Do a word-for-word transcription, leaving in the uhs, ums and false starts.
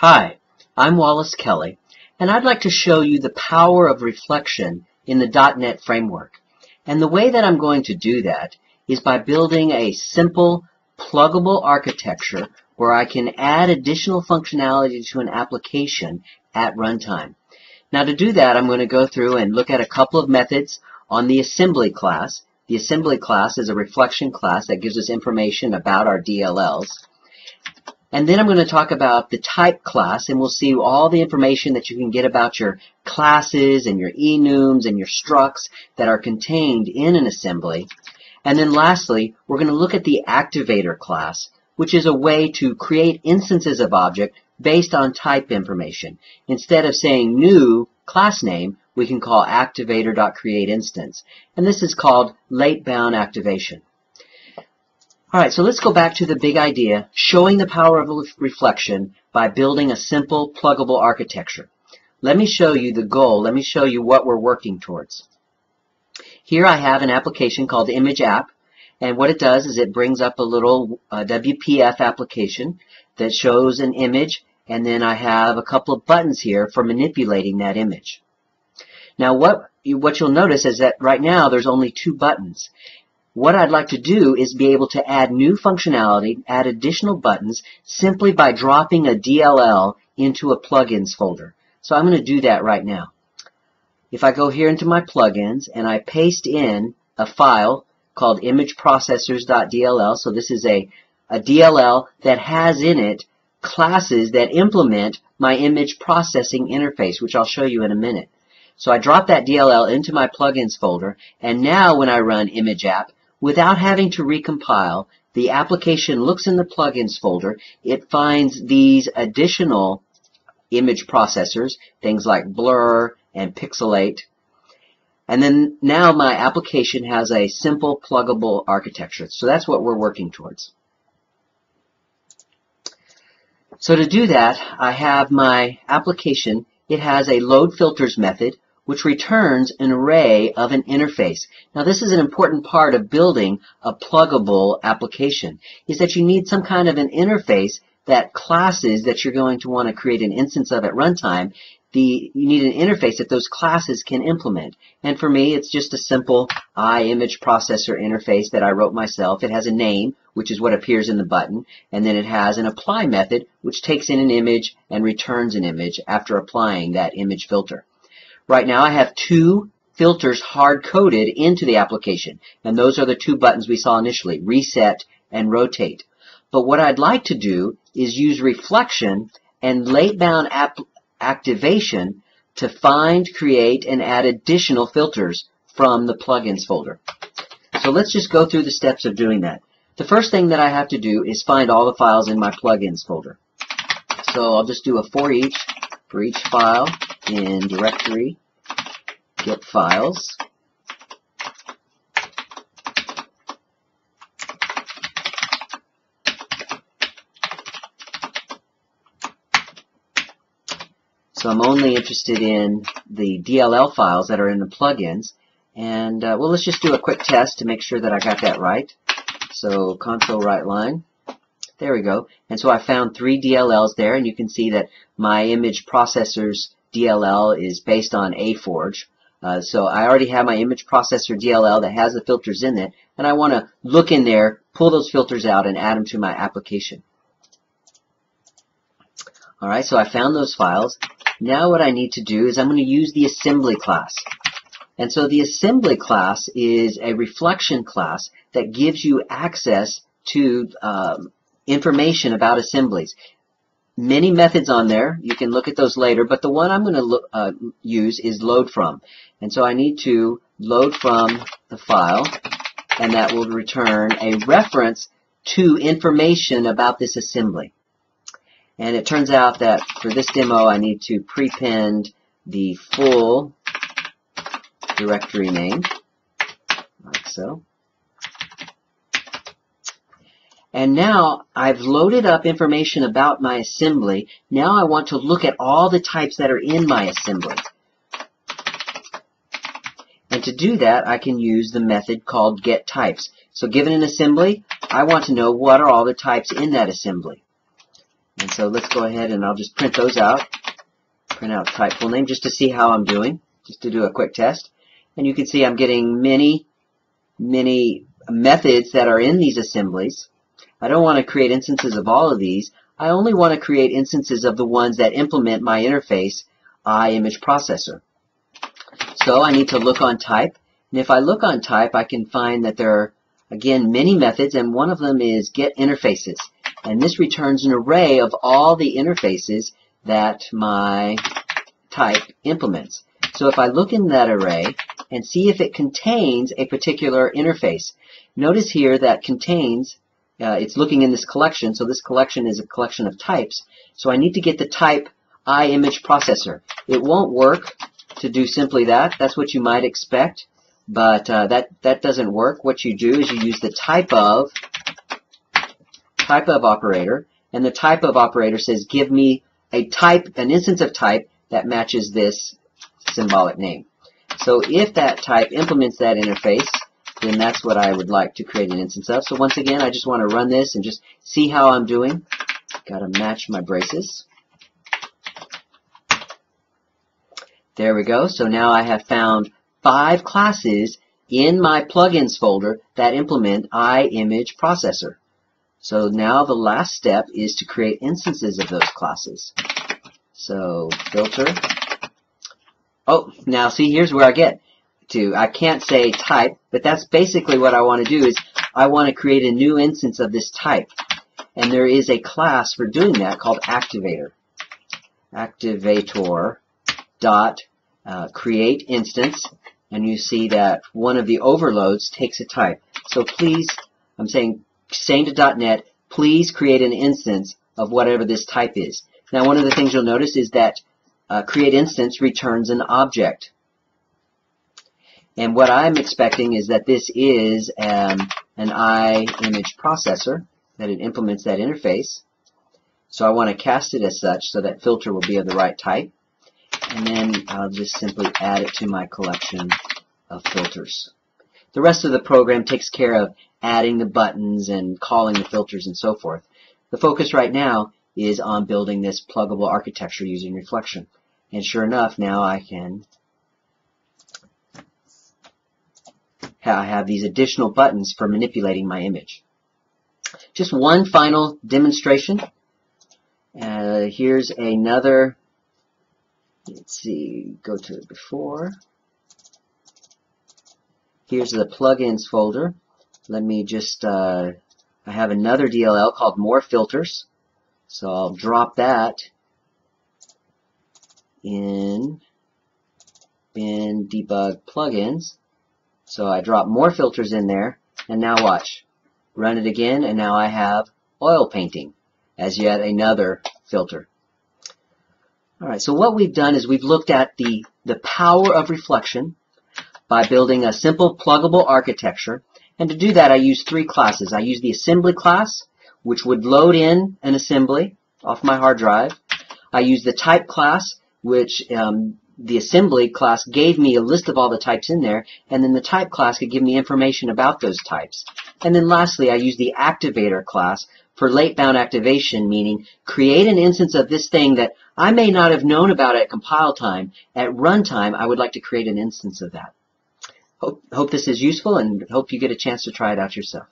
Hi, I'm Wallace Kelly, and I'd like to show you the power of reflection in the dot net framework. And the way that I'm going to do that is by building a simple, pluggable architecture where I can add additional functionality to an application at runtime. Now, to do that, I'm going to go through and look at a couple of methods on the assembly class. The assembly class is a reflection class that gives us information about our D L Ls. And then I'm going to talk about the type class, and we'll see all the information that you can get about your classes and your enums and your structs that are contained in an assembly. And then lastly, we're going to look at the Activator class, which is a way to create instances of objects based on type information. Instead of saying new class name, we can call activator.createInstance. And this is called late-bound activation. All right, so let's go back to the big idea, showing the power of reflection by building a simple, pluggable architecture. Let me show you the goal. Let me show you what we're working towards. Here I have an application called ImageApp, and what it does is it brings up a little uh, W P F application that shows an image, and then I have a couple of buttons here for manipulating that image. Now, what, you, what you'll notice is that right now there's only two buttons. What I'd like to do is be able to add new functionality, add additional buttons, simply by dropping a D L L into a plugins folder. So I'm going to do that right now. If I go here into my plugins and I paste in a file called image processors dot D L L, so this is a, a D L L that has in it classes that implement my image processing interface, which I'll show you in a minute. So I drop that D L L into my plugins folder, and now when I run ImageApp, without having to recompile, the application looks in the plugins folder. It finds these additional image processors, things like blur and pixelate. And then now my application has a simple pluggable architecture. So that's what we're working towards. So to do that, I have my application. It has a load filters method, which returns an array of an interface. Now, this is an important part of building a pluggable application, is that you need some kind of an interface that classes that you're going to want to create an instance of at runtime, the, you need an interface that those classes can implement. And for me, it's just a simple IImageProcessor interface that I wrote myself. It has a name, which is what appears in the button, and then it has an apply method, which takes in an image and returns an image after applying that image filter. Right now I have two filters hard-coded into the application, and those are the two buttons we saw initially, reset and rotate. But what I'd like to do is use reflection and late-bound activation to find, create, and add additional filters from the plugins folder. So let's just go through the steps of doing that. The first thing that I have to do is find all the files in my plugins folder. So I'll just do a for each for each file in directory get files, so I'm only interested in the D L L files that are in the plugins, and uh, well, let's just do a quick test to make sure that I got that right. So console write line, there we go. And so I found three D L Ls there, and you can see that my image processors D L L is based on AForge. Uh, so I already have my image processor D L L that has the filters in it, and I want to look in there, pull those filters out, and add them to my application. All right, so I found those files. Now what I need to do is I'm going to use the assembly class. And so the assembly class is a reflection class that gives you access to um, information about assemblies. Many methods on there. You can look at those later, but the one I'm going to uh, use is load from. And so I need to load from the file, and that will return a reference to information about this assembly. And it turns out that for this demo, I need to prepend the full directory name, like so. And now I've loaded up information about my assembly. Now I want to look at all the types that are in my assembly. And to do that, I can use the method called getTypes. So given an assembly, I want to know what are all the types in that assembly. And so let's go ahead and I'll just print those out, print out type full name just to see how I'm doing, just to do a quick test. And you can see I'm getting many, many methods that are in these assemblies. I don't want to create instances of all of these. I only want to create instances of the ones that implement my interface, IImageProcessor. So I need to look on type. And if I look on type, I can find that there are, again, many methods, and one of them is getInterfaces. And this returns an array of all the interfaces that my type implements. So if I look in that array and see if it contains a particular interface, notice here that contains, uh, it's looking in this collection, so this collection is a collection of types. So I need to get the type IImageProcessor. It won't work to do simply that. That's what you might expect, but uh, that, that doesn't work. What you do is you use the type of type of operator, and the type of operator says give me a type, an instance of type that matches this symbolic name. So if that type implements that interface, then that's what I would like to create an instance of. So once again, I just want to run this and just see how I'm doing. Got to match my braces. There we go. So now I have found five classes in my plugins folder that implement IImageProcessor. So now the last step is to create instances of those classes. So filter. Oh, now see, here's where I get to. I can't say type, but that's basically what I want to do is I want to create a new instance of this type. And there is a class for doing that called Activator. Activator dot uh, create instance. And you see that one of the overloads takes a type. So please, I'm saying saying to .NET, please create an instance of whatever this type is. Now, one of the things you'll notice is that uh, create instance returns an object. And what I'm expecting is that this is um, an IImageProcessor, that it implements that interface. So I want to cast it as such so that filter will be of the right type. And then I'll just simply add it to my collection of filters. The rest of the program takes care of adding the buttons and calling the filters and so forth. The focus right now is on building this pluggable architecture using reflection. And sure enough, now I can I have these additional buttons for manipulating my image. Just one final demonstration. Uh, here's another. Let's see, go to before. Here's the plugins folder. Let me just, uh, I have another D L L called More Filters. So I'll drop that in bin debug plugins. So I drop More Filters in there, and now watch. Run it again, and now I have oil painting as yet another filter. All right, so what we've done is we've looked at the, the power of reflection by building a simple pluggable architecture. And to do that, I use three classes. I use the assembly class, which would load in an assembly off my hard drive. I use the type class, which um, the assembly class gave me a list of all the types in there, and then the type class could give me information about those types. And then lastly, I use the Activator class for late-bound activation, meaning create an instance of this thing that I may not have known about at compile time. At runtime, I would like to create an instance of that. Hope, hope this is useful, and hope you get a chance to try it out yourself.